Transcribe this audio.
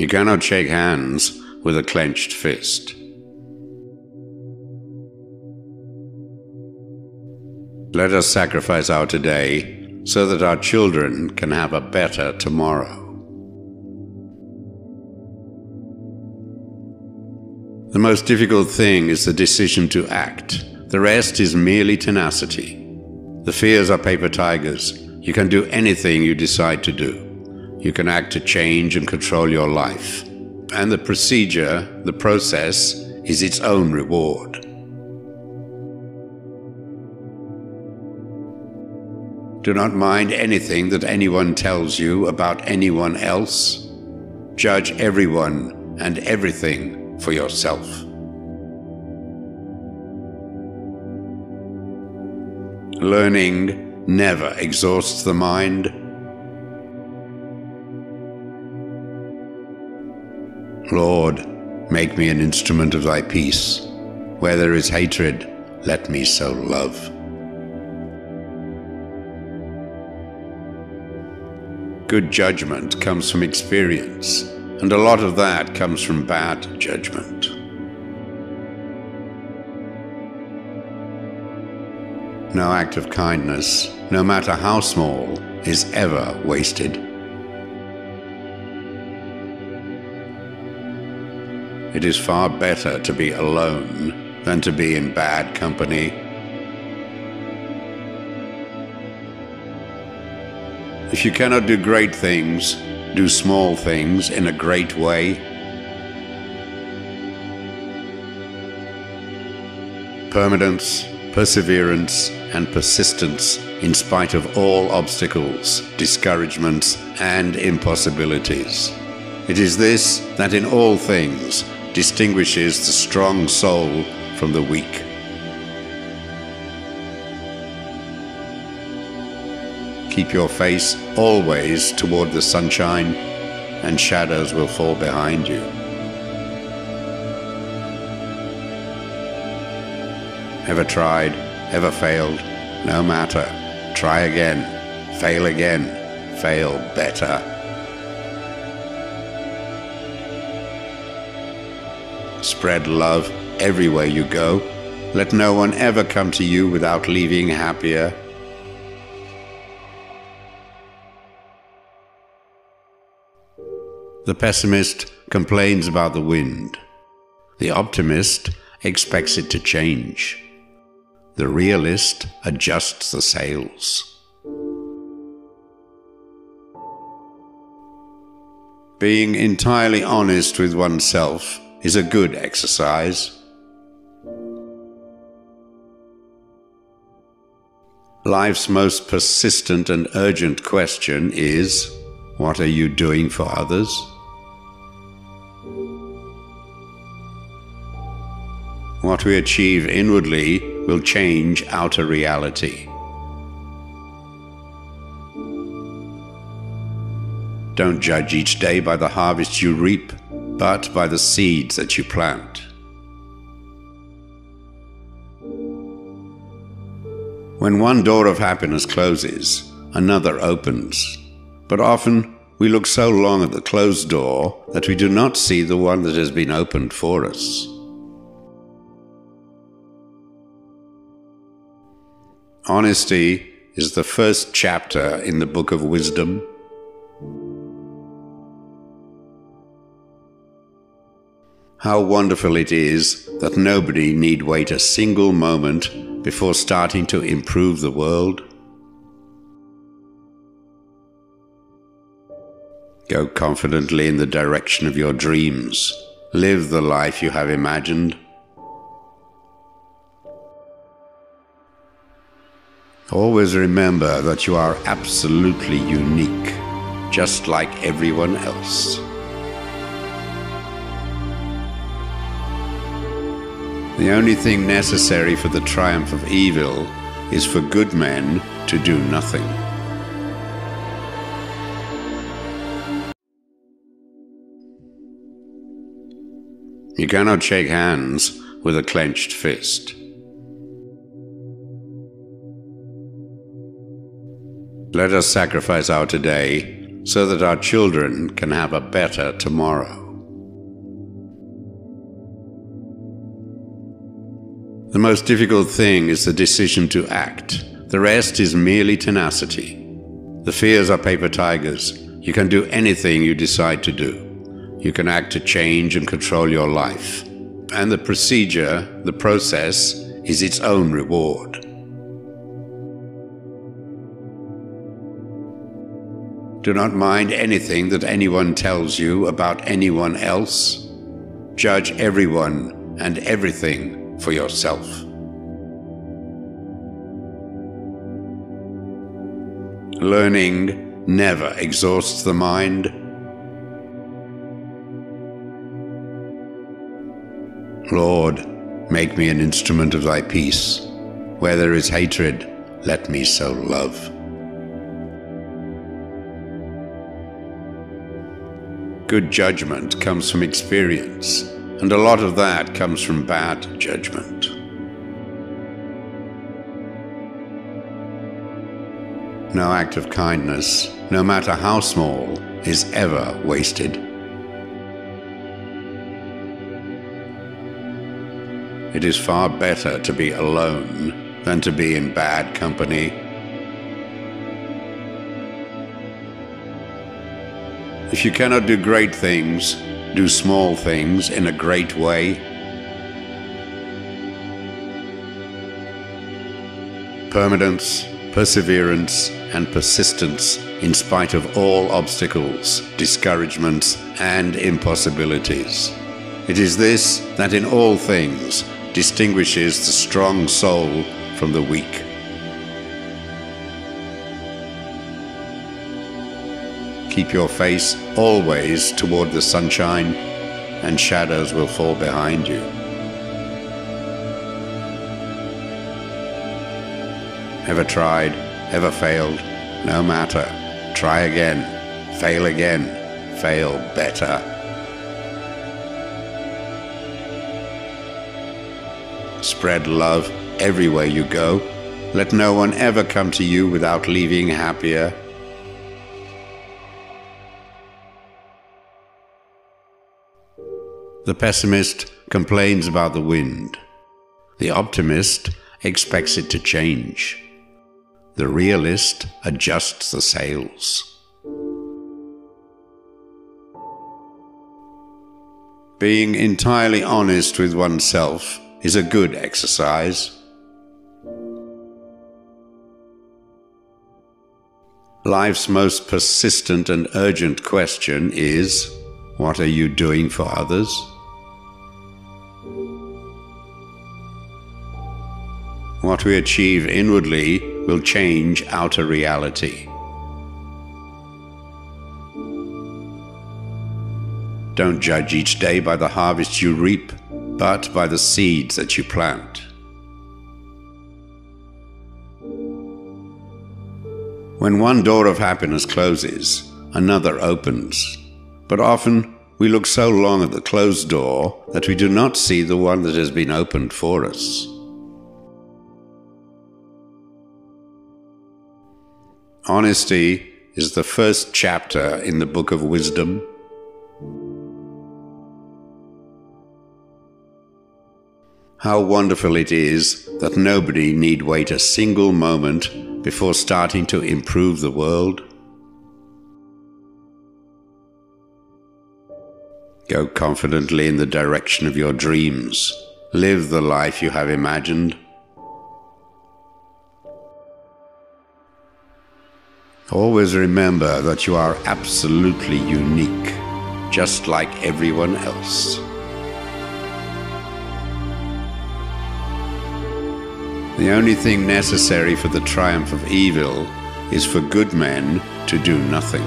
You cannot shake hands with a clenched fist. Let us sacrifice our today so that our children can have a better tomorrow. The most difficult thing is the decision to act. The rest is merely tenacity. The fears are paper tigers. You can do anything you decide to do. You can act to change and control your life. And the procedure, the process, is its own reward. Do not mind anything that anyone tells you about anyone else. Judge everyone and everything for yourself. Learning never exhausts the mind. Lord, make me an instrument of thy peace. Where there is hatred, let me sow love. Good judgment comes from experience, and a lot of that comes from bad judgment. No act of kindness, no matter how small, is ever wasted. It is far better to be alone than to be in bad company. If you cannot do great things, do small things in a great way. Permanence, perseverance, and persistence in spite of all obstacles, discouragements, and impossibilities. It is this that in all things distinguishes the strong soul from the weak. Keep your face always toward the sunshine, and shadows will fall behind you. Ever tried, ever failed, no matter. Try again, fail better. Spread love everywhere you go. Let no one ever come to you without leaving happier. The pessimist complains about the wind. The optimist expects it to change. The realist adjusts the sails. Being entirely honest with oneself is a good exercise. Life's most persistent and urgent question is, what are you doing for others? What we achieve inwardly will change outer reality. Don't judge each day by the harvest you reap, but by the seeds that you plant. When one door of happiness closes, another opens. But often we look so long at the closed door that we do not see the one that has been opened for us. Honesty is the first chapter in the Book of Wisdom. How wonderful it is that nobody need wait a single moment before starting to improve the world. Go confidently in the direction of your dreams. Live the life you have imagined. Always remember that you are absolutely unique, just like everyone else. The only thing necessary for the triumph of evil is for good men to do nothing. You cannot shake hands with a clenched fist. Let us sacrifice our today so that our children can have a better tomorrow. The most difficult thing is the decision to act. The rest is merely tenacity. The fears are paper tigers. You can do anything you decide to do. You can act to change and control your life. And the procedure, the process, is its own reward. Do not mind anything that anyone tells you about anyone else. Judge everyone and everything for yourself. Learning never exhausts the mind. Lord, make me an instrument of thy peace. Where there is hatred, let me sow love. Good judgment comes from experience, and a lot of that comes from bad judgment. No act of kindness, no matter how small, is ever wasted. It is far better to be alone than to be in bad company. If you cannot do great things, do small things in a great way. Permanence, perseverance, and persistence in spite of all obstacles, discouragements, and impossibilities. It is this that in all things distinguishes the strong soul from the weak. Keep your face always toward the sunshine, and shadows will fall behind you. Ever tried, ever failed, no matter. Try again, fail better. Spread love everywhere you go. Let no one ever come to you without leaving happier. The pessimist complains about the wind. The optimist expects it to change. The realist adjusts the sails. Being entirely honest with oneself is a good exercise. Life's most persistent and urgent question is, what are you doing for others? What we achieve inwardly will change outer reality. Don't judge each day by the harvest you reap, but by the seeds that you plant. When one door of happiness closes, another opens. But often we look so long at the closed door that we do not see the one that has been opened for us. Honesty is the first chapter in the Book of Wisdom. How wonderful it is that nobody need wait a single moment before starting to improve the world. Go confidently in the direction of your dreams. Live the life you have imagined. Always remember that you are absolutely unique, just like everyone else. The only thing necessary for the triumph of evil is for good men to do nothing.